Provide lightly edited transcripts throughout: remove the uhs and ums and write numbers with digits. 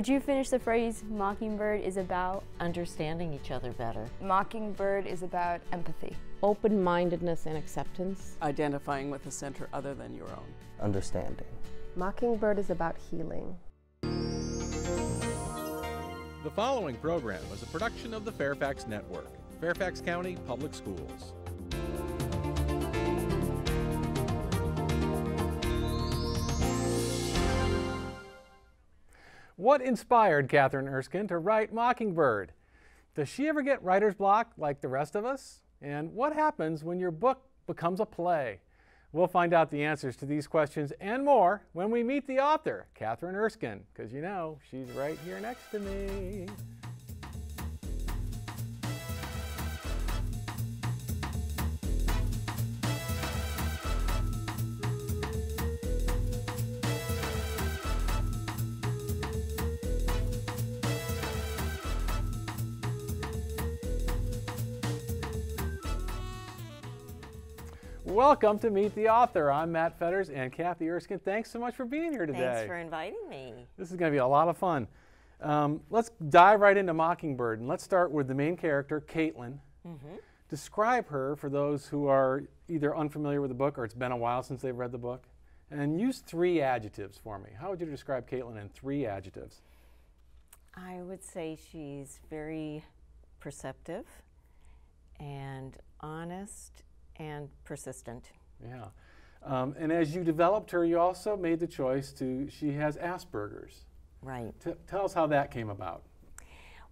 Would you finish the phrase Mockingbird is about? Understanding each other better. Mockingbird is about empathy. Open-mindedness and acceptance. Identifying with a center other than your own. Understanding. Mockingbird is about healing. The following program is a production of the Fairfax Network, Fairfax County Public Schools. What inspired Kathryn Erskine to write Mockingbird? Does she ever get writer's block like the rest of us? And what happens when your book becomes a play? We'll find out the answers to these questions and more when we meet the author, Kathryn Erskine, because you know, she's right here next to me. Welcome to Meet the Author. I'm Matt Fetters and Kathy Erskine. Thanks so much for being here today. Thanks for inviting me. This is going to be a lot of fun. Let's dive right into Mockingbird, and let's start with the main character, Caitlin. Mm-hmm. Describe her for those who are either unfamiliar with the book or it's been a while since they've read the book. And use three adjectives for me. How would you describe Caitlin in three adjectives? I would say she's very perceptive and honest and persistent. Yeah. And as you developed her, you also made the choice to, she has Asperger's. Right. Tell us how that came about.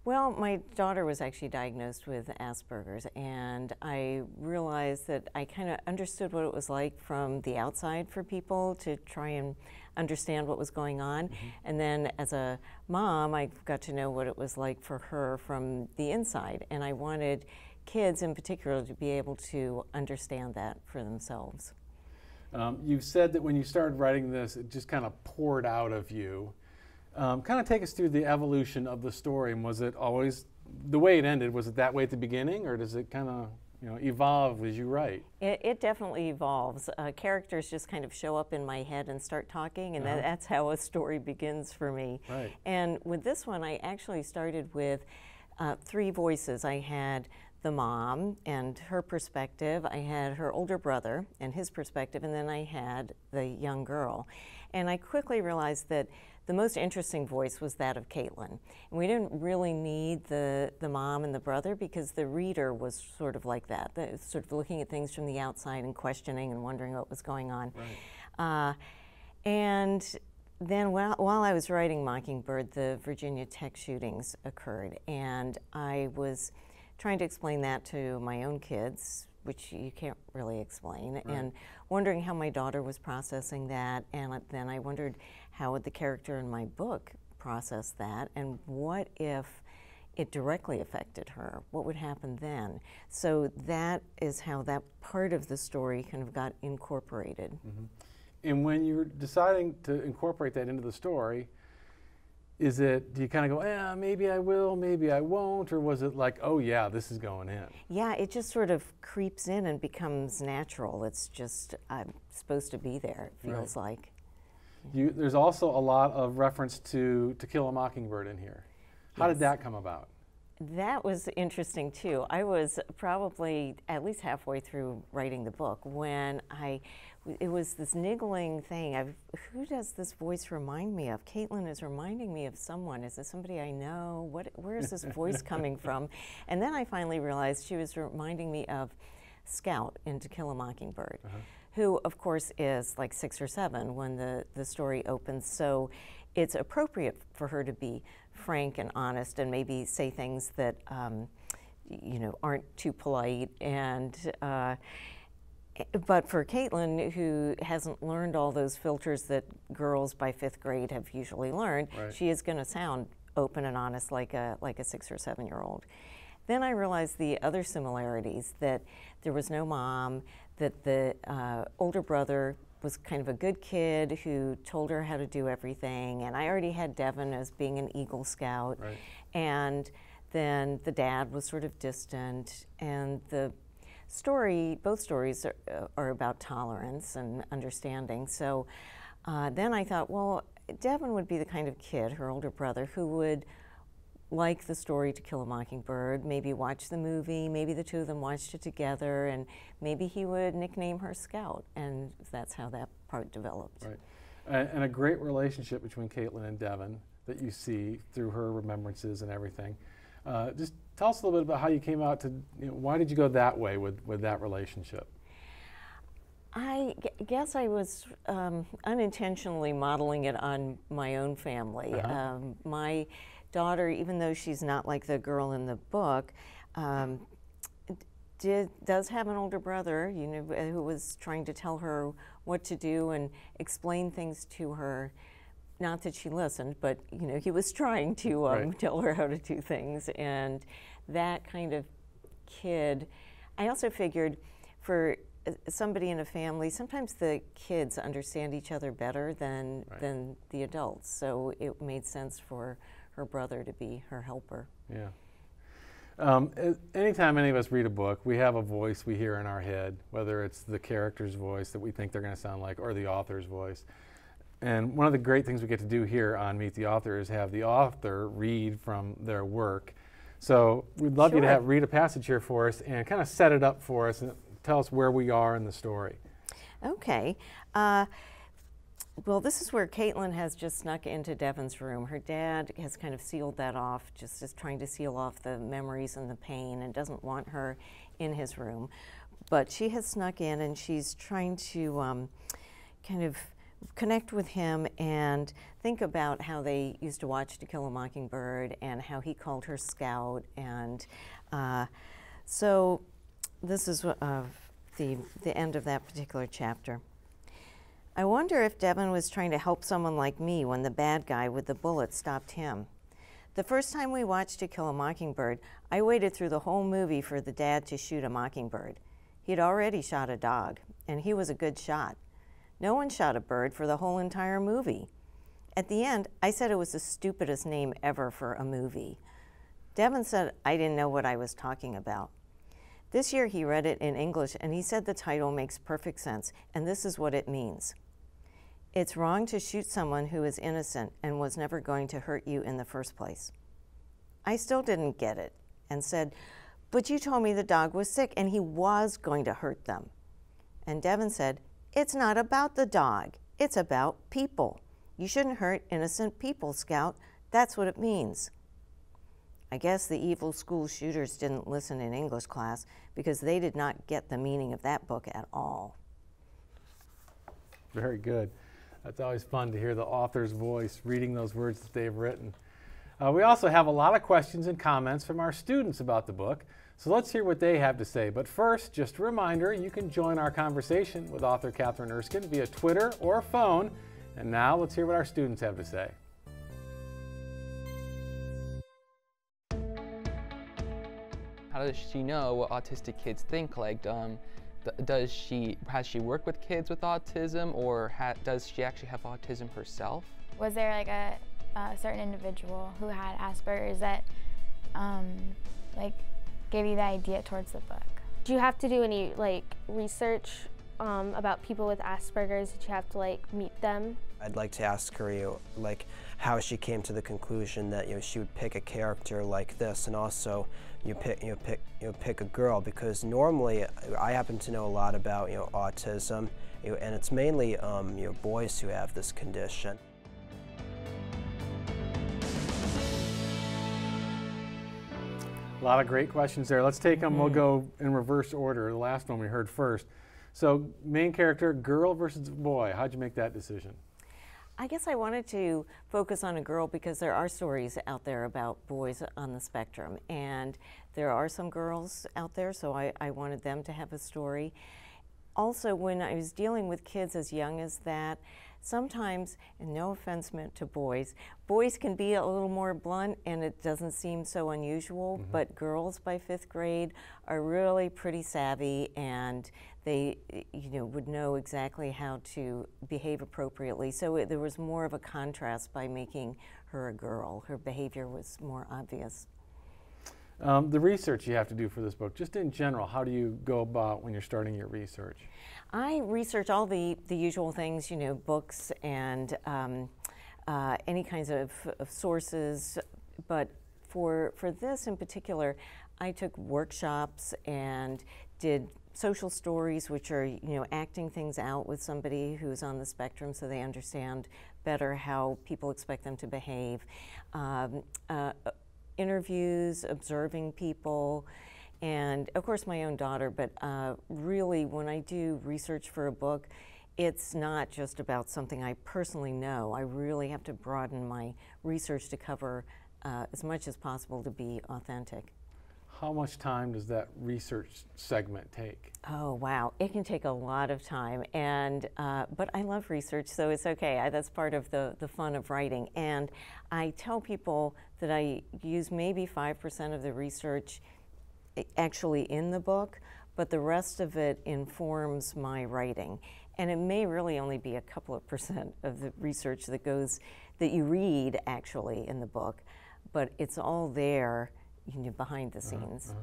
Well, my daughter was actually diagnosed with Asperger's, and I realized that I kind of understood what it was like from the outside for people to try and understand what was going on. Mm-hmm. And then as a mom, I got to know what it was like for her from the inside, and I wanted kids in particular to be able to understand that for themselves. You've said that when you started writing this, it just kind of poured out of you. Kind of take us through the evolution of the story, and was it always the way it ended? Was it that way at the beginning, or does it kind of, you know, evolve as you write? It definitely evolves. Characters just kind of show up in my head and start talking, and that's how a story begins for me. Right. And with this one, I actually started with three voices. I had the mom and her perspective, I had her older brother and his perspective, and then I had the young girl. And I quickly realized that the most interesting voice was that of Caitlin. And we didn't really need the mom and the brother because the reader was sort of like that, sort of looking at things from the outside and questioning and wondering what was going on. Right. And then while I was writing Mockingbird, the Virginia Tech shootings occurred, and I was trying to explain that to my own kids, which you can't really explain, right, and wondering how my daughter was processing that, and then I wondered how would the character in my book process that, and what if it directly affected her? What would happen then? So that is how that part of the story kind of got incorporated. Mm-hmm. And when you're deciding to incorporate that into the story, is it, do you kind of go, maybe I will, maybe I won't, or was it like, oh yeah, this is going in? Yeah, it just sort of creeps in and becomes natural. It's just, I'm supposed to be there, it feels right. Like. You, there's also a lot of reference to Kill a Mockingbird in here. How yes. did that come about? That was interesting too. I was probably at least halfway through writing the book when it was this niggling thing of, who does this voice remind me of? Caitlin is reminding me of someone. Is this somebody I know? Where is this voice coming from? And then I finally realized she was reminding me of Scout in To Kill a Mockingbird, who of course is like 6 or 7 when the story opens. So it's appropriate for her to be frank and honest and maybe say things that you know, aren't too polite, and but for Caitlin, who hasn't learned all those filters that girls by 5th grade have usually learned, right, she is going to sound open and honest like a 6 or 7 year old. Then I realized the other similarities, that there was no mom, that the older brother was kind of a good kid who told her how to do everything, and I already had Devin as being an Eagle Scout, right, and then the dad was sort of distant, and the story, both stories are about tolerance and understanding. So then I thought, well, Devin would be the kind of kid, her older brother, who would like the story To Kill a Mockingbird, maybe watch the movie, maybe the two of them watched it together, and maybe he would nickname her Scout, and that's how that part developed. Right. And a great relationship between Caitlin and Devin that you see through her remembrances and everything. Just tell us a little bit about how you came out to, why did you go that way with that relationship? I guess I was unintentionally modeling it on my own family. Uh-huh. My daughter, even though she's not like the girl in the book, does have an older brother, who was trying to tell her what to do and explain things to her. Not that she listened, but he was trying to tell her how to do things, and that kind of kid. I also figured for somebody in a family, sometimes the kids understand each other better than the adults, so it made sense for her brother to be her helper. Yeah. Anytime any of us read a book, we have a voice we hear in our head, whether it's the character's voice that we think they're going to sound like or the author's voice. And one of the great things we get to do here on Meet the Author is have the author read from their work. So we'd love you to read a passage here for us and kind of set it up for us and tell us where we are in the story. Okay. Well, this is where Caitlin has just snuck into Devin's room. Her dad has kind of sealed that off, just is trying to seal off the memories and the pain and doesn't want her in his room. But she has snuck in and she's trying to kind of connect with him and think about how they used to watch To Kill a Mockingbird and how he called her Scout. And so this is the end of that particular chapter. I wonder if Devin was trying to help someone like me when the bad guy with the bullet stopped him. The first time we watched To Kill a Mockingbird, I waited through the whole movie for the dad to shoot a mockingbird. He'd already shot a dog, and he was a good shot. No one shot a bird for the whole entire movie. At the end, I said it was the stupidest name ever for a movie. Devin said I didn't know what I was talking about. This year he read it in English, and he said the title makes perfect sense, and this is what it means. It's wrong to shoot someone who is innocent and was never going to hurt you in the first place. I still didn't get it and said, but you told me the dog was sick and he was going to hurt them. And Devin said, it's not about the dog, it's about people. You shouldn't hurt innocent people, Scout. That's what it means. I guess the evil school shooters didn't listen in English class because they did not get the meaning of that book at all. Very good. It's always fun to hear the author's voice reading those words that they've written. We also have a lot of questions and comments from our students about the book, so let's hear what they have to say. But first, just a reminder, you can join our conversation with author Kathryn Erskine via Twitter or phone. And now let's hear what our students have to say. How does she know what autistic kids think? Like, has she worked with kids with autism, or does she actually have autism herself? Was there like a certain individual who had Asperger's that like gave you the idea towards the book? Do you have to do any like research about people with Asperger's? Did you have to like meet them? I'd like to ask her like how she came to the conclusion that she would pick a character like this, and also you pick a girl, because normally I happen to know a lot about autism, and it's mainly boys who have this condition. A lot of great questions there. Let's take them. We'll go in reverse order. The last one we heard first. So main character, girl versus boy. How'd you make that decision? I guess I wanted to focus on a girl because there are stories out there about boys on the spectrum, and there are some girls out there, so I wanted them to have a story. Also, when I was dealing with kids as young as that, sometimes, and no offense meant to boys can be a little more blunt and it doesn't seem so unusual, but girls by 5th grade are really pretty savvy, and they would know exactly how to behave appropriately. So there was more of a contrast by making her a girl. Her behavior was more obvious. The research you have to do for this book, just in general, how do you go about when you're starting your research? I research all the usual things, books and any kinds of sources. But for this in particular, I took workshops and did social stories, which are, you know, acting things out with somebody who's on the spectrum so they understand better how people expect them to behave. Interviews, observing people, and of course my own daughter, but really when I do research for a book, it's not just about something I personally know. I really have to broaden my research to cover as much as possible to be authentic. How much time does that research segment take? Oh, wow. It can take a lot of time. And but I love research, so it's okay. That's part of the fun of writing. And I tell people that I use maybe 5% of the research actually in the book, but the rest of it informs my writing. And it may really only be a couple of % of the research that goes, that you read actually in the book, but it's all there, you know, behind the scenes.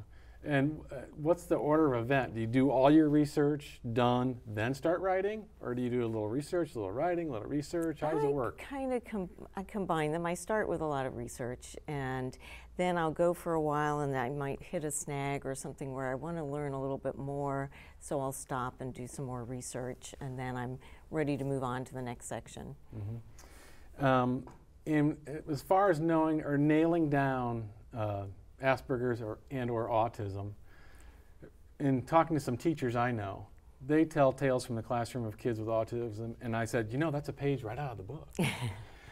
And what's the order of event? Do you do all your research, done, then start writing? Or do you do a little research, a little writing, a little research? How does it work? I combine them. I start with a lot of research, and then I'll go for a while, and I might hit a snag or something where I want to learn a little bit more, so I'll stop and do some more research, and then I'm ready to move on to the next section. And as far as knowing or nailing down Asperger's and/or autism, in talking to some teachers I know, they tell tales from the classroom of kids with autism, and I said, you know, that's a page right out of the book.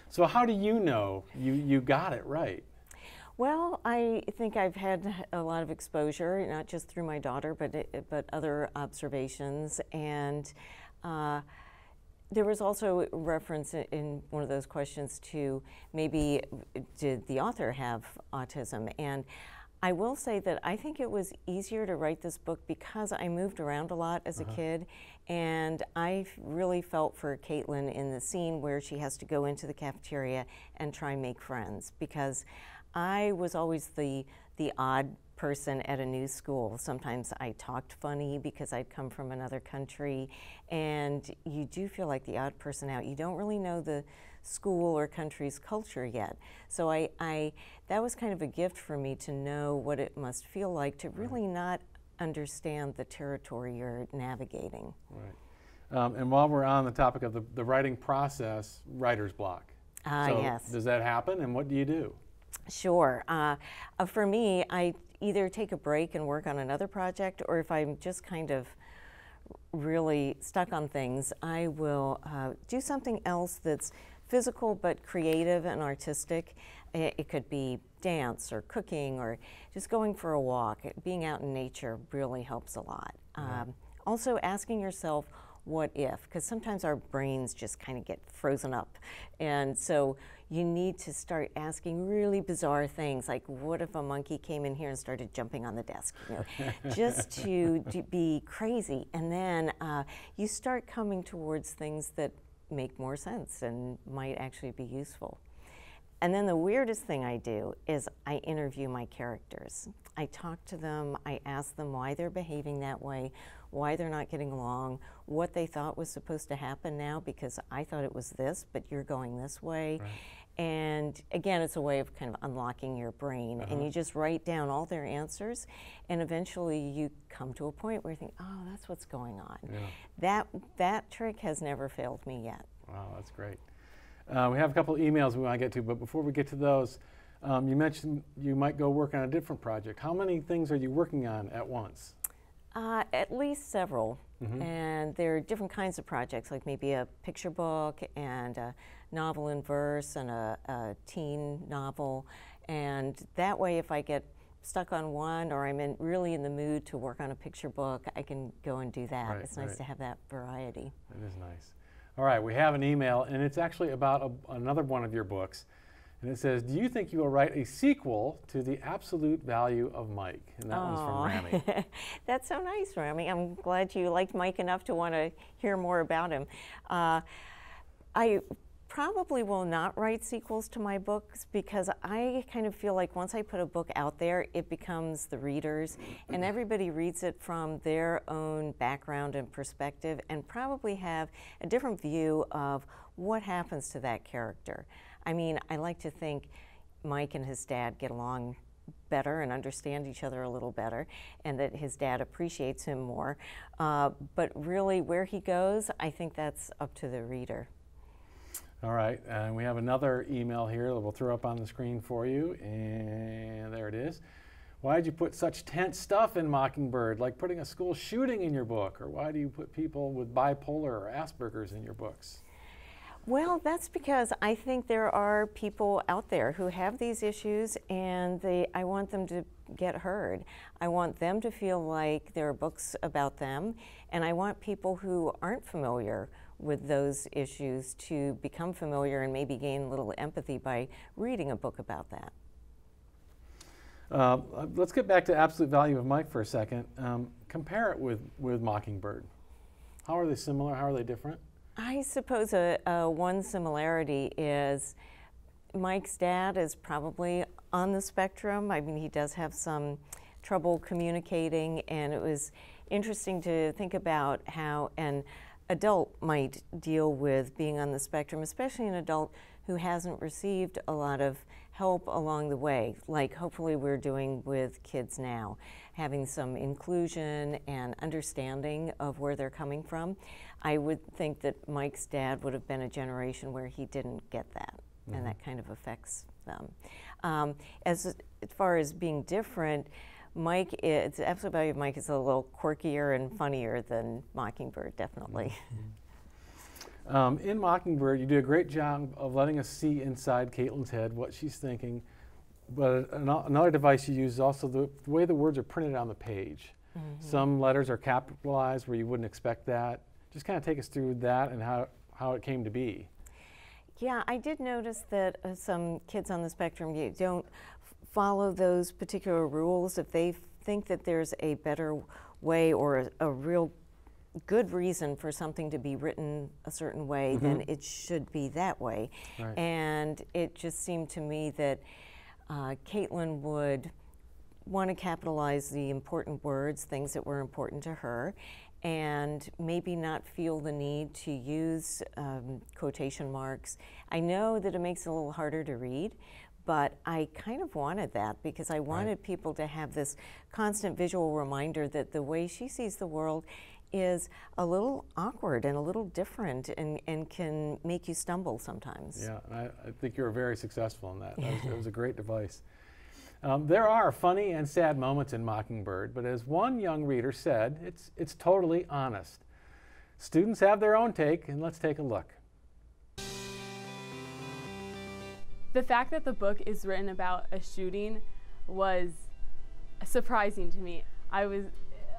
So how do you know you got it right? Well, I think I've had a lot of exposure, not just through my daughter, but other observations. And there was also reference in one of those questions to maybe did the author have autism, and I will say that I think it was easier to write this book because I moved around a lot as a kid, and I really felt for Caitlin in the scene where she has to go into the cafeteria and try and make friends, because I was always the odd person at a new school. Sometimes I talked funny because I'd come from another country, and you do feel like the odd person out. You don't really know the school or country's culture yet. So I that was kind of a gift for me to know what it must feel like to really not understand the territory you're navigating. And while we're on the topic of the writing process, writer's block. So yes. Does that happen, and what do you do? Sure. For me, I either take a break and work on another project, or if I'm just kind of really stuck on things, I will do something else that's physical but creative and artistic. It could be dance or cooking or just going for a walk. Being out in nature really helps a lot. Also asking yourself, what if? Because sometimes our brains just kind of get frozen up. And so you need to start asking really bizarre things, like what if a monkey came in here and started jumping on the desk? You know, just to be crazy. And then you start coming towards things that make more sense and might actually be useful. And then the weirdest thing I do is I interview my characters. I talk to them, I ask them why they're behaving that way, why they're not getting along, what they thought was supposed to happen now because I thought it was this, but you're going this way. And again, it's a way of kind of unlocking your brain, and you just write down all their answers, and eventually you come to a point where you think, oh, that's what's going on. That trick has never failed me yet. Wow, that's great. We have a couple of emails we want to get to, but before we get to those, you mentioned you might go work on a different project. How many things are you working on at once? At least several, and there are different kinds of projects, like maybe a picture book and a novel in verse and a teen novel, and that way if I get stuck on one or I'm really in the mood to work on a picture book, I can go and do that. It's nice to have that variety. It is nice. All right, we have an email, and it's actually about another one of your books. And it says, do you think you will write a sequel to The Absolute Value of Mike? And that one's from Rami. That's so nice, Rami. I'm glad you liked Mike enough to want to hear more about him. I probably will not write sequels to my books because I kind of feel like once I put a book out there, it becomes the readers, and everybody reads it from their own background and perspective and probably have a different view of what happens to that character. I mean, I like to think Mike and his dad get along better and understand each other a little better, and that his dad appreciates him more. But really, where he goes, I think that's up to the reader. All right, and we have another email here that we'll throw up on the screen for you, and there it is. Why did you put such tense stuff in Mockingbird, like putting a school shooting in your book, or why do you put people with bipolar or Asperger's in your books? Well, that's because I think there are people out there who have these issues, and I want them to get heard. I want them to feel like there are books about them, and I want people who aren't familiar with those issues to become familiar and maybe gain a little empathy by reading a book about that. Let's get back to Absolute Value of Mike for a second. Compare it with Mockingbird. How are they similar? How are they different? I suppose one similarity is Mike's dad is probably on the spectrum. I mean, he does have some trouble communicating, and it was interesting to think about how an adult might deal with being on the spectrum, especially an adult who hasn't received a lot of help along the way, like hopefully we're doing with kids now, having some inclusion and understanding of where they're coming from. I would think that Mike's dad would have been a generation where he didn't get that, mm-hmm. and that kind of affects them. As far as being different, Mike, it's the Absolute Value of Mike is a little quirkier and funnier than Mockingbird, definitely. Mm-hmm. In Mockingbird, you do a great job of letting us see inside Caitlin's head what she's thinking, but another device you use is also the way the words are printed on the page. Mm-hmm. Some letters are capitalized where you wouldn't expect that. Just kind of take us through that and how it came to be. Yeah, I did notice that some kids on the spectrum, you don't follow those particular rules. If they think that there's a better way or a real good reason for something to be written a certain way, mm-hmm. then it should be that way. Right. And it just seemed to me that Caitlin would want to capitalize the important words, things that were important to her, and maybe not feel the need to use quotation marks. I know that it makes it a little harder to read, but I kind of wanted that because I wanted right. people to have this constant visual reminder that the way she sees the world is a little awkward and a little different and can make you stumble sometimes. Yeah, and I think you're very successful in that. It was a great device. There are funny and sad moments in Mockingbird, but as one young reader said, it's totally honest. Students have their own take, and let's take a look. The fact that the book is written about a shooting was surprising to me. I was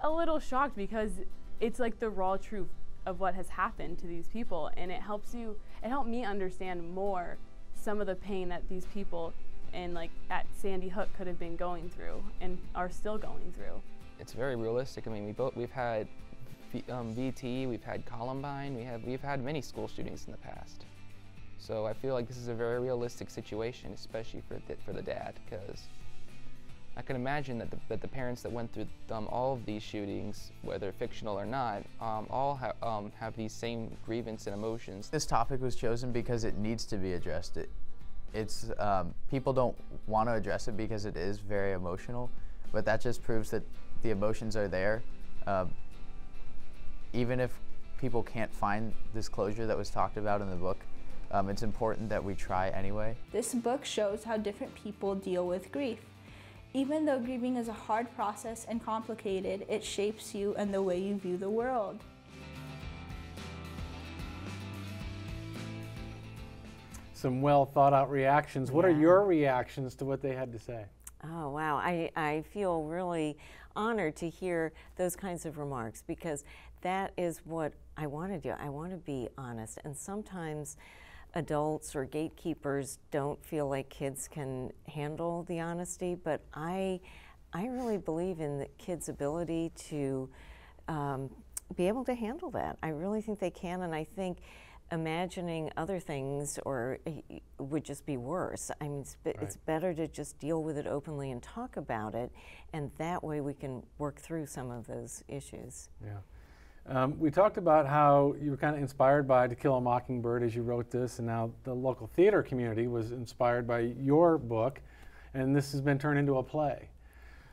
a little shocked because it's like the raw truth of what has happened to these people, and it helped me understand more some of the pain that these people and like at Sandy Hook could have been going through and are still going through. It's very realistic. I mean, we've had VT, we've had Columbine, we've had many school shootings in the past. So I feel like this is a very realistic situation, especially for the dad, because I can imagine that the parents that went through all of these shootings, whether fictional or not, all have these same grievances and emotions. This topic was chosen because it needs to be addressed. It's people don't want to address it because it is very emotional, but that just proves that the emotions are there. Even if people can't find this closure that was talked about in the book, it's important that we try anyway. This book shows how different people deal with grief. Even though grieving is a hard process and complicated, it shapes you and the way you view the world. Some well-thought-out reactions. What are your reactions to what they had to say? Oh, wow. I feel really honored to hear those kinds of remarks because that is what I want to do. I want to be honest. And sometimes adults or gatekeepers don't feel like kids can handle the honesty, but I really believe in the kids' ability to be able to handle that. I really think they can, and I think imagining other things or would just be worse. I mean, it's better to just deal with it openly and talk about it, and that way we can work through some of those issues. Yeah. We talked about how you were kind of inspired by To Kill a Mockingbird as you wrote this, and now the local theater community was inspired by your book, and this has been turned into a play.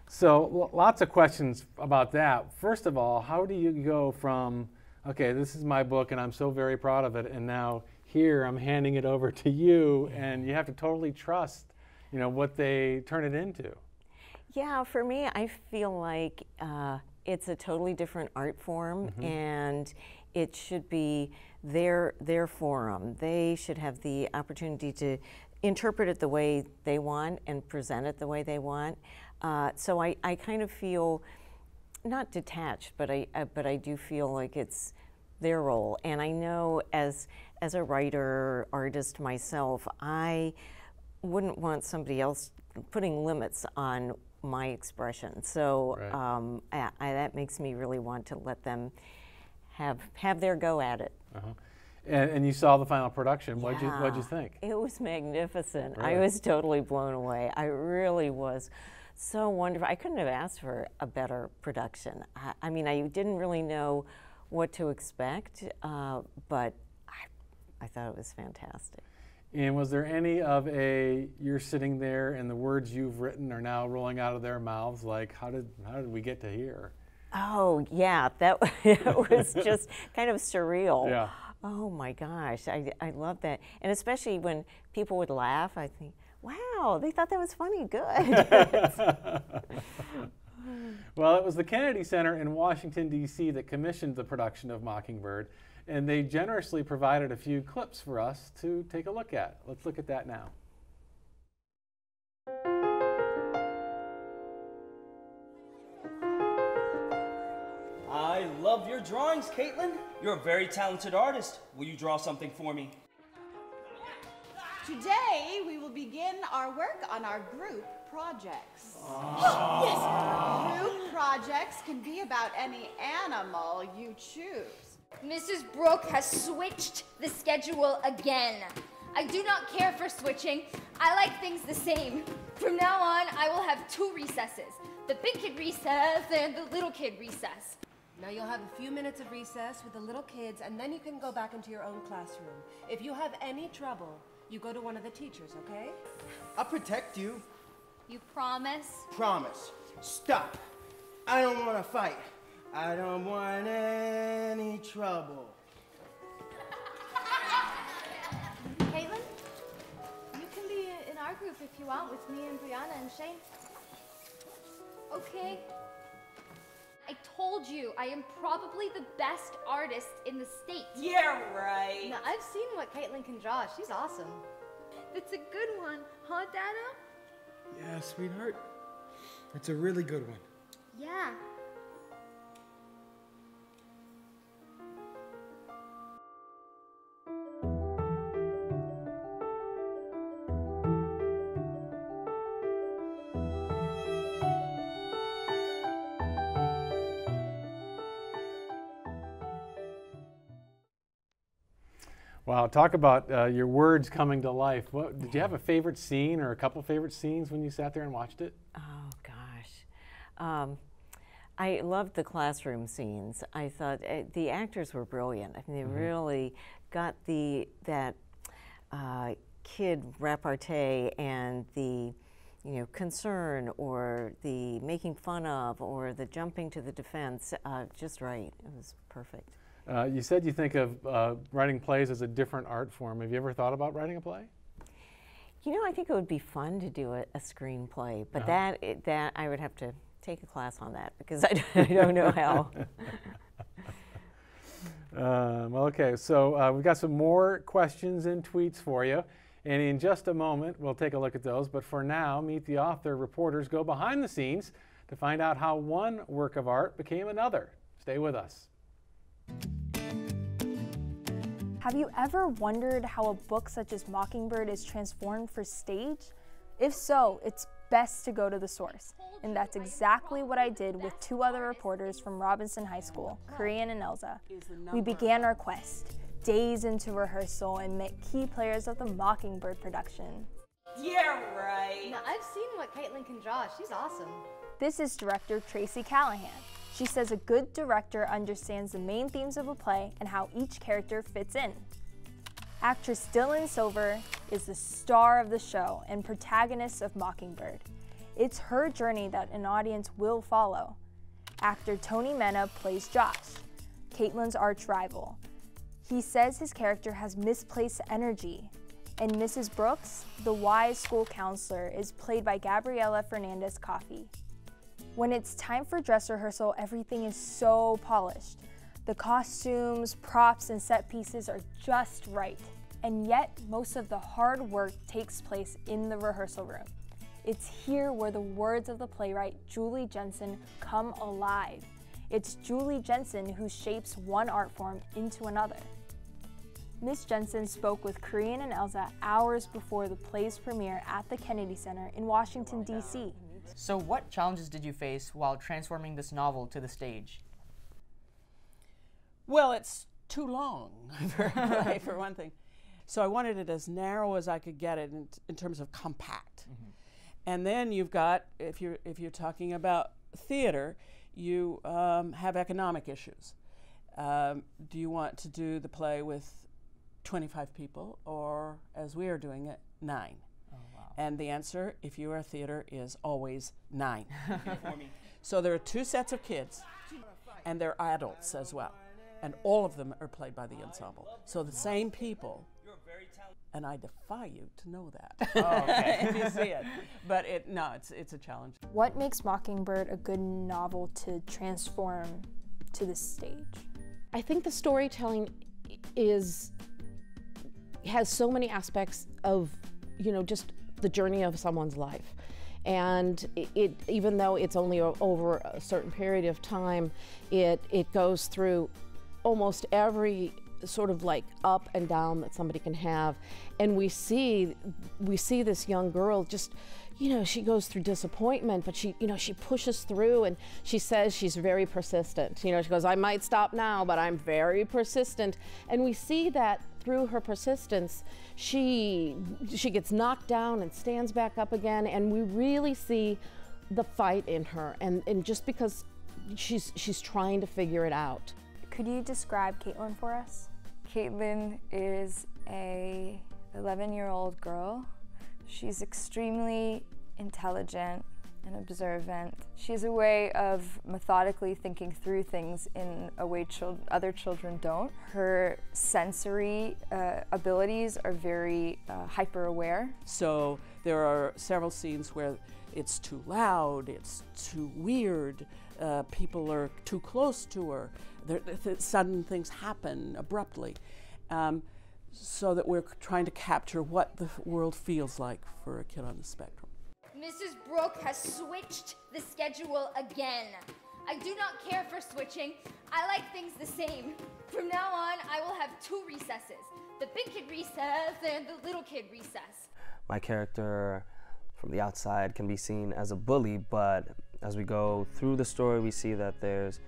So lots of questions about that. First of all, how do you go from, okay, this is my book and I'm so very proud of it, and now here I'm handing it over to you, and you have to totally trust, you know, what they turn it into? Yeah, for me, I feel like it's a totally different art form, mm-hmm. and it should be their forum. They should have the opportunity to interpret it the way they want and present it the way they want. So I kind of feel not detached, but I do feel like it's their role. And I know as a writer, artist myself, I wouldn't want somebody else putting limits on my expression. So right. That makes me really want to let them have their go at it. Uh-huh. And you saw the final production. Yeah. What'd you think? It was magnificent. Really? I was totally blown away. I really was. So wonderful. I couldn't have asked for a better production. I mean, I didn't really know what to expect, but I thought it was fantastic. And was there any of you're sitting there and the words you've written are now rolling out of their mouths, like, how did we get to here? Oh, yeah, that it was just kind of surreal. Yeah. Oh my gosh, I love that. And especially when people would laugh, I think, wow, they thought that was funny, good. Well, it was the Kennedy Center in Washington, D.C. that commissioned the production of Mockingbird, and they generously provided a few clips for us to take a look at. Let's look at that now. I love your drawings, Caitlin. You're a very talented artist. Will you draw something for me? Today, we will begin our work on our group projects. Yes! Group projects can be about any animal you choose. Mrs. Brooke has switched the schedule again. I do not care for switching. I like things the same. From now on, I will have two recesses. The big kid recess and the little kid recess. Now you'll have a few minutes of recess with the little kids, and then you can go back into your own classroom. If you have any trouble, you go to one of the teachers, okay? I'll protect you. You promise? Promise. Stop. I don't want to fight. I don't want any trouble. Caitlin, you can be in our group if you want with me and Brianna and Shane. Okay. I told you, I am probably the best artist in the state. Yeah, right. Now, I've seen what Caitlin can draw. She's awesome. That's a good one, huh, Dada? Yeah, sweetheart. It's a really good one. Yeah. Wow, talk about your words coming to life. Did you have a favorite scene or a couple favorite scenes when you sat there and watched it? Oh, gosh. I loved the classroom scenes. I thought the actors were brilliant. I mean, they mm-hmm. really got that kid repartee and the concern or the making fun of or the jumping to the defense just right. It was perfect. You said you think of writing plays as a different art form. Have you ever thought about writing a play? You know, I think it would be fun to do a screenplay, but that I would have to take a class on that because I don't know how. Okay, so we've got some more questions and tweets for you, and in just a moment we'll take a look at those. But for now, meet the author. Reporters go behind the scenes to find out how one work of art became another. Stay with us. Have you ever wondered how a book such as Mockingbird is transformed for stage? If so, it's best to go to the source. And that's exactly what I did with two other reporters from Robinson High School, Korean and Elza. We began our quest, days into rehearsal and met key players of the Mockingbird production. Yeah, right. Now, I've seen what Caitlin can draw. She's awesome. This is director Tracy Callahan. She says a good director understands the main themes of a play and how each character fits in. Actress Dylan Silver is the star of the show and protagonist of Mockingbird. It's her journey that an audience will follow. Actor Tony Mena plays Josh, Caitlin's arch rival. He says his character has misplaced energy. And Mrs. Brooks, the wise school counselor, is played by Gabriella Fernandez-Coffee. When it's time for dress rehearsal, everything is so polished. The costumes, props, and set pieces are just right. And yet, most of the hard work takes place in the rehearsal room. It's here where the words of the playwright Julie Jensen come alive. It's Julie Jensen who shapes one art form into another. Ms. Jensen spoke with Corinne and Elsa hours before the play's premiere at the Kennedy Center in Washington, D.C. So what challenges did you face while transforming this novel to the stage? Well, it's too long, for one thing. So I wanted it as narrow as I could get it in terms of compact. Mm-hmm. And then you've got, if you're talking about theater, you have economic issues. Do you want to do the play with 25 people, or as we are doing it, 9? Oh, wow. And the answer, if you are a theater, is always 9. So there are two sets of kids, and they're adults as well. And all of them are played by the ensemble. So the same people, and I defy you to know that. Oh, okay. If you see it. But it's a challenge. What makes Mockingbird a good novel to transform to the stage? I think the storytelling has so many aspects of, just the journey of someone's life. And it even though it's only over a certain period of time, it goes through almost every sort of like up and down that somebody can have. And we see this young girl just, she goes through disappointment, but she, she pushes through, and she says she's very persistent. She goes, I might stop now, but I'm very persistent. And we see that through her persistence, she gets knocked down and stands back up again. And we really see the fight in her, and just because she's trying to figure it out. Could you describe Caitlin for us? Caitlin is a 11-year-old girl. She's extremely intelligent and observant. She has a way of methodically thinking through things in a way other children don't. Her sensory abilities are very hyper-aware. So there are several scenes where it's too loud, it's too weird, people are too close to her, sudden things happen abruptly. So that we're trying to capture what the world feels like for a kid on the spectrum. Mrs. Brooke has switched the schedule again. I do not care for switching. I like things the same. From now on, I will have 2 recesses. The big kid recess and the little kid recess. My character from the outside can be seen as a bully, but as we go through the story, we see that there's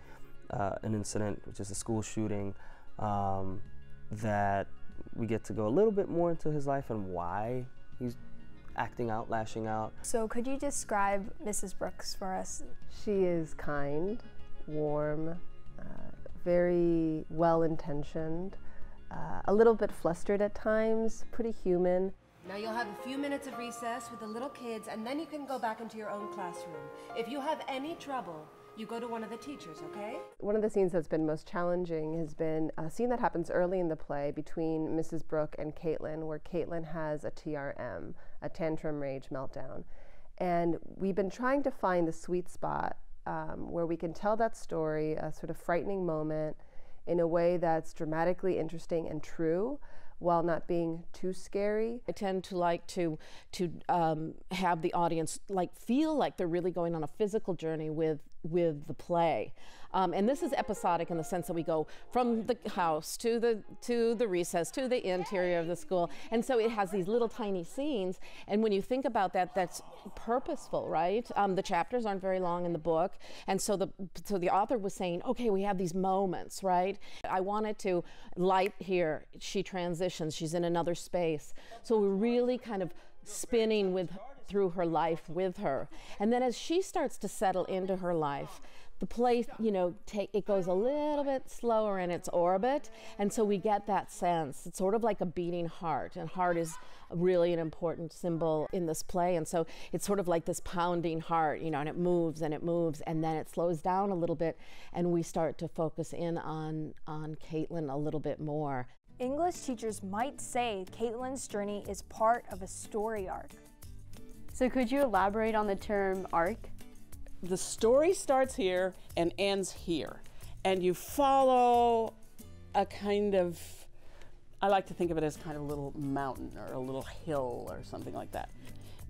an incident, which is a school shooting, that we get to go a little bit more into his life and why he's acting out, lashing out. So could you describe Mrs. Brooks for us? She is kind, warm, very well-intentioned, a little bit flustered at times, pretty human. Now you'll have a few minutes of recess with the little kids, and then you can go back into your own classroom. If you have any trouble, you go to one of the teachers, okay? One of the scenes that's been most challenging has been a scene that happens early in the play between Mrs. Brooke and Caitlin, where Caitlin has a TRM, a tantrum rage meltdown. And we've been trying to find the sweet spot where we can tell that story, a sort of frightening moment, in a way that's dramatically interesting and true, while not being too scary. I tend to like to have the audience feel like they're really going on a physical journey with with the play. And this is episodic in the sense that we go from the house to the recess to the interior of the school. And so it has these little tiny scenes. And when you think about that, that's purposeful, right? The chapters aren't very long in the book. And so the author was saying, okay, we have these moments, right? I wanted to light here. She transitions, she's in another space. So we're really kind of spinning through her life with her. And then as she starts to settle into her life, the play, you know, it goes a little bit slower in its orbit, and so we get that sense. It's sort of like a beating heart, and heart is really an important symbol in this play, and so it's sort of like this pounding heart, you know, and it moves, and then it slows down a little bit, and we start to focus in on Caitlin a little bit more. English teachers might say Caitlin's journey is part of a story arc. So could you elaborate on the term arc? The story starts here and ends here, and you follow a kind of, I like to think of it as kind of a little mountain or a little hill or something like that.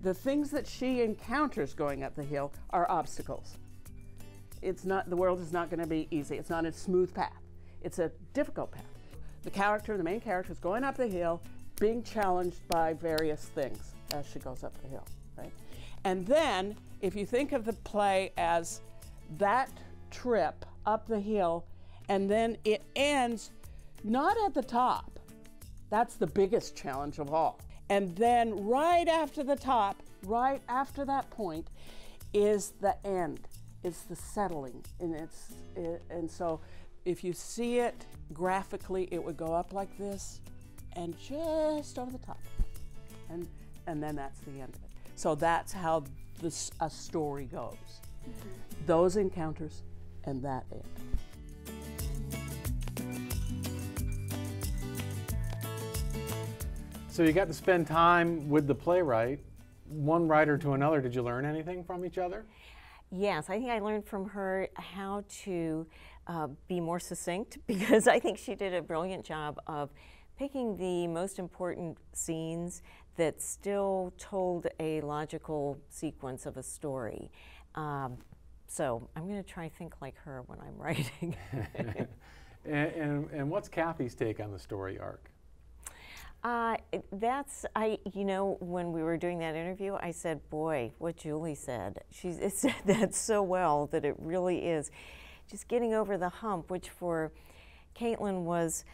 The things that she encounters going up the hill are obstacles. It's not, the world is not going to be easy. It's not a smooth path. It's a difficult path. The character, the main character, is going up the hill, being challenged by various things as she goes up the hill, right? And then, if you think of the play as that trip up the hill, and then it ends not at the top. That's the biggest challenge of all. And then right after the top, right after that point, is the end. It's the settling. And so if you see it graphically, it would go up like this and just over the top. And then that's the end of it. So that's how a story goes. Mm-hmm. Those encounters and that end. So you got to spend time with the playwright, one writer to another. Did you learn anything from each other? Yes, I think I learned from her how to be more succinct, because I think she did a brilliant job of picking the most important scenes that still told a logical sequence of a story. So I'm going to try to think like her when I'm writing. And what's Kathy's take on the story arc? You know, when we were doing that interview, I said, boy, what Julie said. She said that so well, that it really is just getting over the hump, which for Caitlin was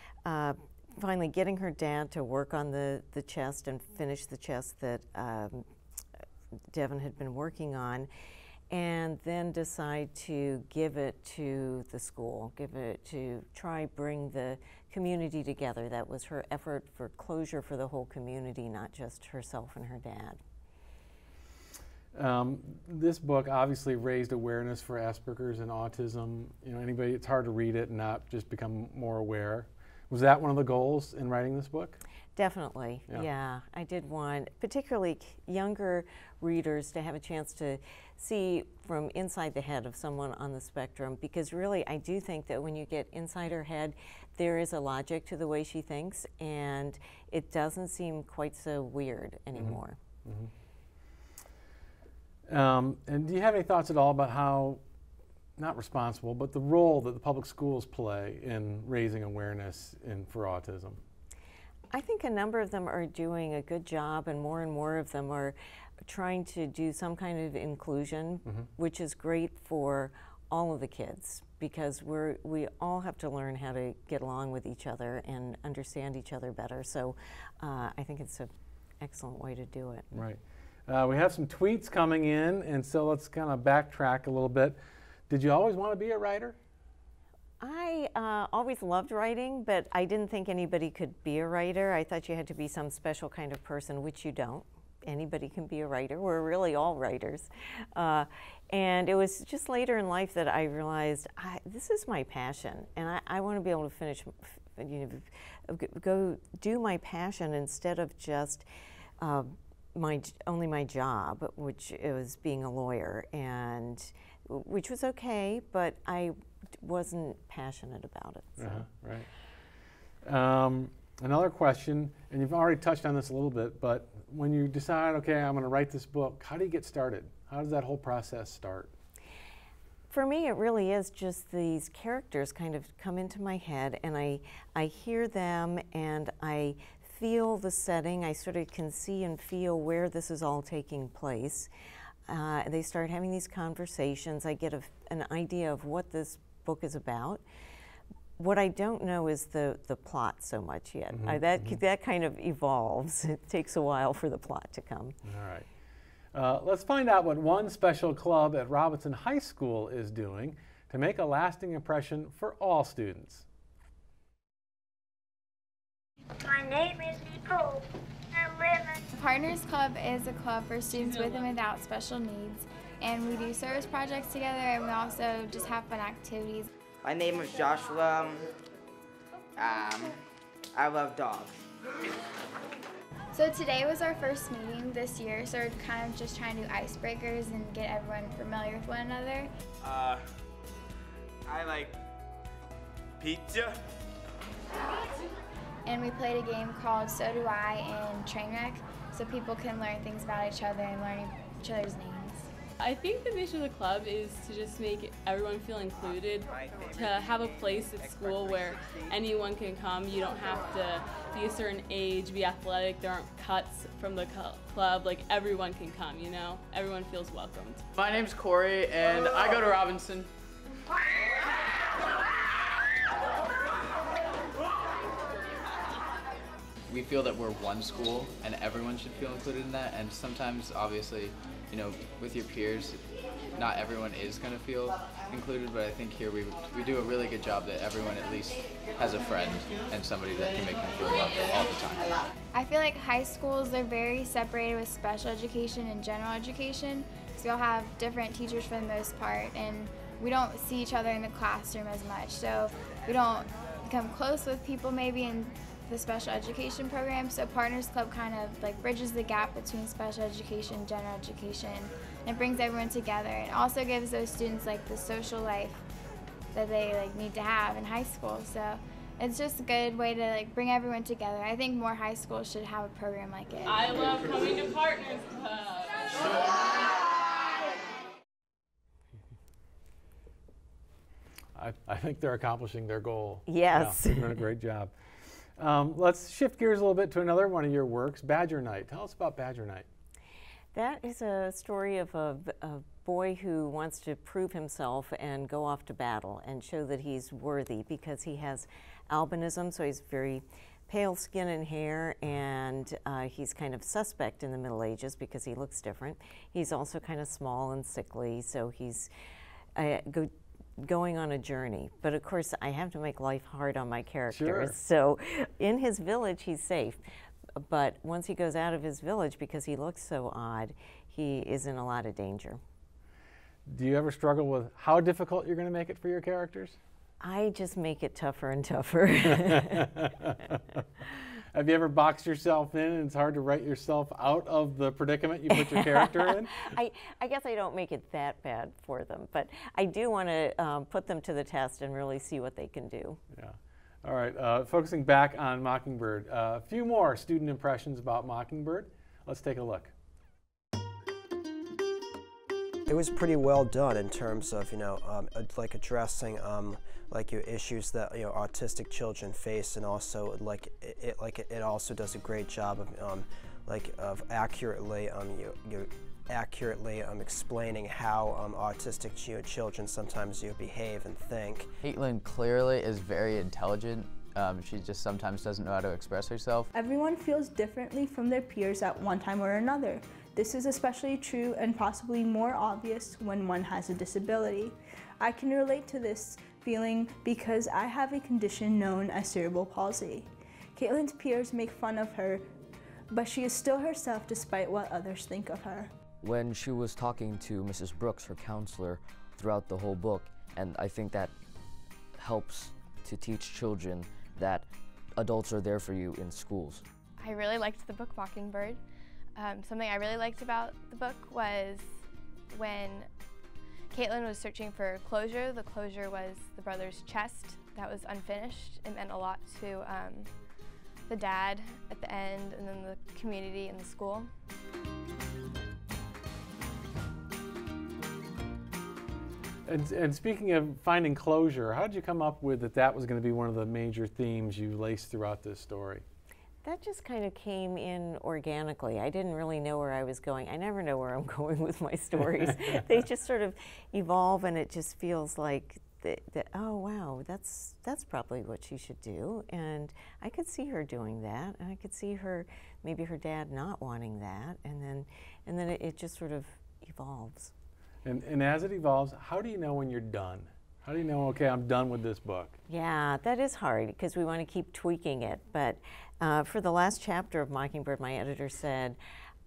finally getting her dad to work on the chest and finish the chest that Devin had been working on, and then decide to give it to the school, try bring the community together. That was her effort for closure for the whole community, not just herself and her dad. This book obviously raised awareness for Asperger's and autism. You know, anybody, it's hard to read it and not just become more aware. Was that one of the goals in writing this book? Definitely, yeah. I did want particularly younger readers to have a chance to see from inside the head of someone on the spectrum, because really I do think that when you get inside her head, there is a logic to the way she thinks, and it doesn't seem quite so weird anymore. Mm-hmm. Mm-hmm. And do you have any thoughts at all about how, not responsible, but the role that the public schools play in raising awareness for autism? I think a number of them are doing a good job, and more of them are trying to do some kind of inclusion, mm-hmm. which is great for all of the kids, because we all have to learn how to get along with each other and understand each other better. So I think it's an excellent way to do it. Right. We have some tweets coming in, and so let's kind of backtrack a little bit. Did you always want to be a writer? I always loved writing, but I didn't think anybody could be a writer. I thought you had to be some special kind of person, which you don't. Anybody can be a writer. We're really all writers. And it was just later in life that I realized this is my passion, and I want to be able to finish, you know, go do my passion instead of just only my job, which was being a lawyer, and which was okay, but I wasn't passionate about it. So. Right. Another question, and you've already touched on this a little bit, but when you decide, okay, I'm going to write this book, how do you get started? How does that whole process start? For me, it really is just these characters kind of come into my head, and I hear them, and I feel the setting. I sort of can see and feel where this is all taking place. They start having these conversations. I get an idea of what this book is about. What I don't know is the plot so much yet. Mm-hmm, that kind of evolves. It takes a while for the plot to come. All right. Let's find out what one special club at Robinson High School is doing to make a lasting impression for all students. My name is Nicole. I'm 11. Partners Club is a club for students with and without special needs, and we do service projects together, and we also just have fun activities. My name is Joshua. I love dogs. So today was our first meeting this year, so we're kind of just trying to do icebreakers and get everyone familiar with one another. I like pizza. And we played a game called So Do I and Trainwreck, so people can learn things about each other and learn each other's names. I think the mission of the club is to just make everyone feel included, to have a place at school where anyone can come. You don't have to be a certain age, be athletic, there aren't cuts from the club, like everyone can come, you know? Everyone feels welcomed. My name's Corey and I go to Robinson. We feel that we're one school and everyone should feel included in that, and sometimes obviously, you know, with your peers, not everyone is going to feel included, but I think here we do a really good job that everyone at least has a friend and somebody that can make them feel loved all the time. I feel like high schools, they're very separated with special education and general education, so you'll have different teachers for the most part, and we don't see each other in the classroom as much, so we don't become close with people maybe in the special education program, so Partners Club kind of like bridges the gap between special education and general education, and it brings everyone together, and also gives those students like the social life that they like need to have in high school, so it's just a good way to like bring everyone together. I think more high schools should have a program like it. I love coming to Partners Club. I think they're accomplishing their goal. Yes. Yeah, they're doing a great job. Let's shift gears a little bit to another one of your works, Badger Knight. Tell us about Badger Knight. That is a story of a boy who wants to prove himself and go off to battle and show that he's worthy, because he has albinism, so he's very pale skin and hair, and he's kind of suspect in the Middle Ages because he looks different. He's also kind of small and sickly, so he's going on a journey, but of course I have to make life hard on my characters. Sure. So in his village he's safe, but once he goes out of his village, because he looks so odd, he is in a lot of danger. Do you ever struggle with how difficult you're going to make it for your characters? I just make it tougher and tougher. Have you ever boxed yourself in and it's hard to write yourself out of the predicament you put your character in? I guess I don't make it that bad for them, but I do want to put them to the test and really see what they can do. Yeah. All right. Focusing back on Mockingbird, a few more student impressions about Mockingbird. Let's take a look. It was pretty well done in terms of, you know, like addressing like your issues that, you know, autistic children face, and also it also does a great job of accurately explaining how autistic children sometimes behave and think. Caitlin clearly is very intelligent. She just sometimes doesn't know how to express herself. Everyone feels differently from their peers at one time or another. This is especially true and possibly more obvious when one has a disability. I can relate to this feeling because I have a condition known as cerebral palsy. Caitlin's peers make fun of her, but she is still herself despite what others think of her. When she was talking to Mrs. Brooks, her counselor, throughout the whole book, and I think that helps to teach children that adults are there for you in schools. I really liked the book Mockingbird. Something I really liked about the book was when Caitlin was searching for closure. The closure was the brother's chest that was unfinished. It meant a lot to the dad at the end, and then the community and the school. And speaking of finding closure, how did you come up with that that was going to be one of the major themes you laced throughout this story? That just kind of came in organically. I didn't really know where I was going. I never know where I'm going with my stories. They just sort of evolve, and it just feels like that, oh wow, that's probably what she should do. And I could see her doing that, and I could see her, maybe her dad not wanting that, and then it just sort of evolves. And as it evolves, how do you know when you're done? How do you know, okay, I'm done with this book? Yeah, that is hard because we want to keep tweaking it. But for the last chapter of Mockingbird, my editor said,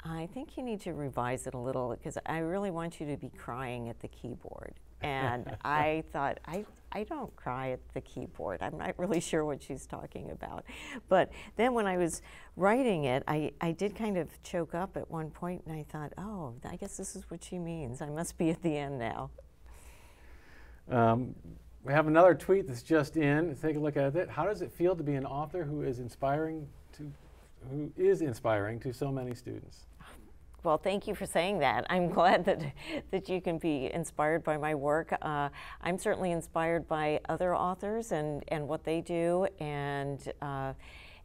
I think you need to revise it a little because I really want you to be crying at the keyboard. And I thought, I don't cry at the keyboard. I'm not really sure what she's talking about. But then when I was writing it, I did kind of choke up at one point, and I thought, oh, I guess this is what she means. I must be at the end now. We have another tweet that's just in. Take a look at it. How does it feel to be an author who is inspiring to so many students? Well, thank you for saying that. I'm glad that you can be inspired by my work. I'm certainly inspired by other authors and what they do, and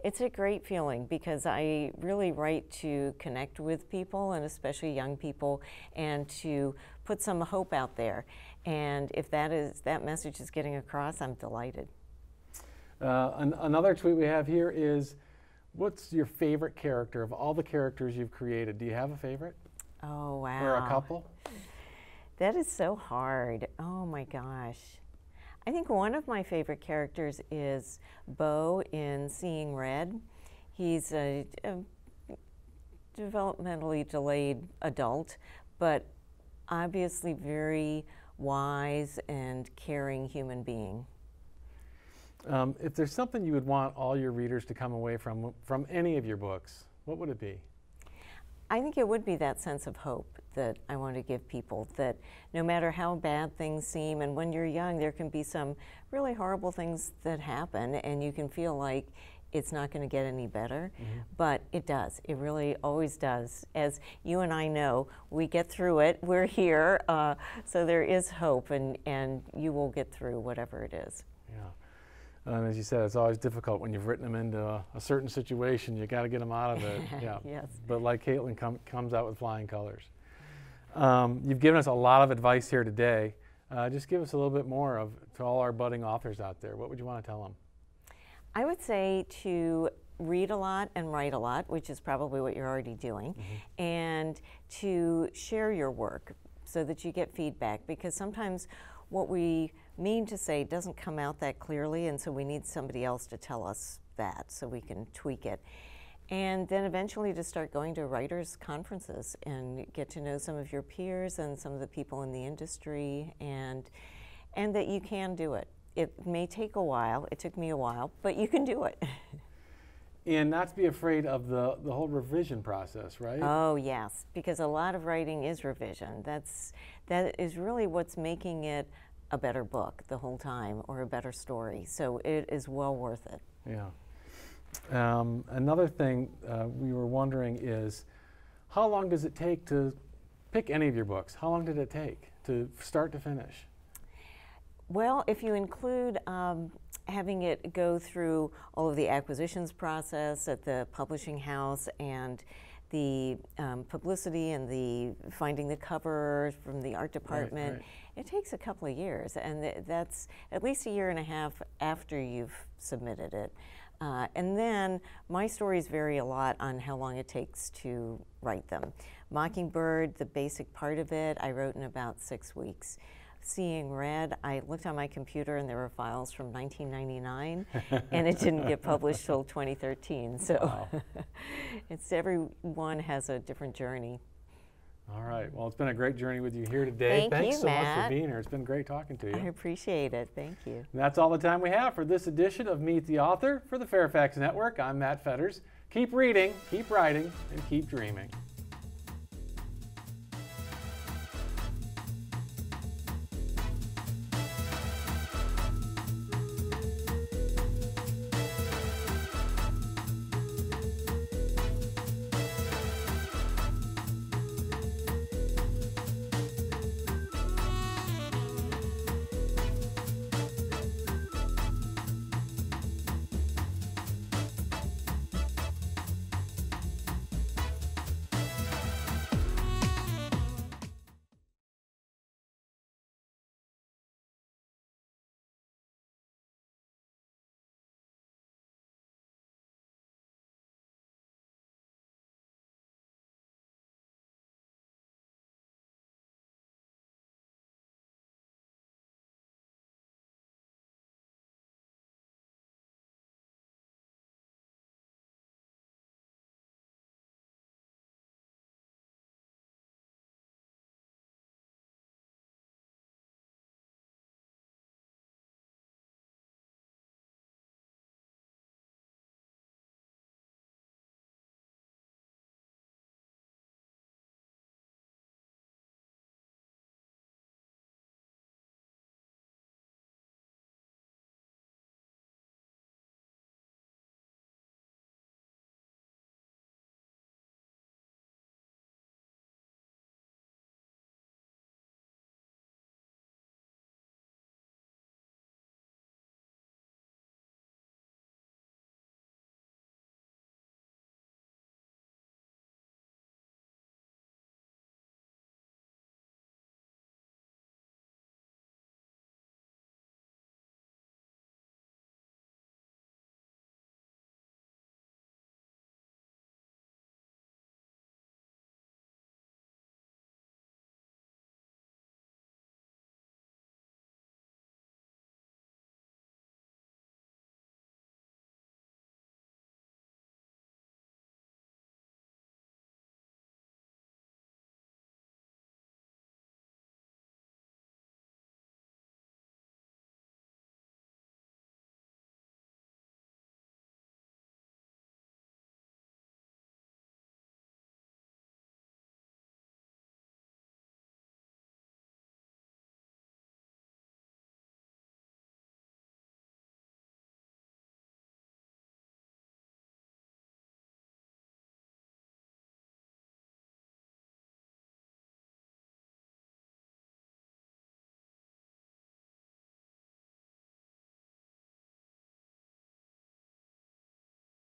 it's a great feeling because I really write to connect with people, and especially young people, and to put some hope out there. And if that message is getting across, I'm delighted. Another tweet we have here is, what's your favorite character of all the characters you've created? Do you have a favorite? Oh, wow. Or a couple? That is so hard. Oh, my gosh. I think one of my favorite characters is Beau in Seeing Red. He's a developmentally delayed adult, but obviously very wise and caring human being. If there's something you would want all your readers to come away from any of your books, what would it be? I think it would be that sense of hope that I want to give people, that no matter how bad things seem, and when you're young there can be some really horrible things that happen and you can feel like it's not going to get any better, but it does. It really always does. As you and I know, we get through it, we're here, so there is hope, and you will get through whatever it is. Yeah. And as you said, it's always difficult when you've written them into a certain situation. You got to get them out of it. Yeah. Yes. But like Caitlin comes out with flying colors. You've given us a lot of advice here today. Just give us a little bit more to all our budding authors out there. What would you want to tell them? I would say to read a lot and write a lot, which is probably what you're already doing, and to share your work so that you get feedback, because sometimes what we mean to say doesn't come out that clearly, and so we need somebody else to tell us that so we can tweak it. And then eventually to start going to writers' conferences and get to know some of your peers and some of the people in the industry, and that you can do it. It may take a while, it took me a while, but you can do it. And not to be afraid of the whole revision process, right? Oh, yes, because a lot of writing is revision. That is really what's making it a better book the whole time, or a better story. So it is well worth it. Yeah. Another thing we were wondering is, how long does it take to pick any of your books? How long did it take to start to finish? Well, if you include having it go through all of the acquisitions process at the publishing house, and the publicity, and the finding the cover from the art department, it takes a couple of years, and that's at least a year and a half after you've submitted it. And then my stories vary a lot on how long it takes to write them. Mockingbird, the basic part of it, I wrote in about 6 weeks. Seeing Red, I looked on my computer and there were files from 1999, and it didn't get published till 2013. So wow. It's everyone has a different journey. All right. Well, it's been a great journey with you here today. Thanks so much, Matt, for being here. It's been great talking to you. I appreciate it. Thank you. And that's all the time we have for this edition of Meet the Author. For the Fairfax Network, I'm Matt Fetters. Keep reading, keep writing, and keep dreaming.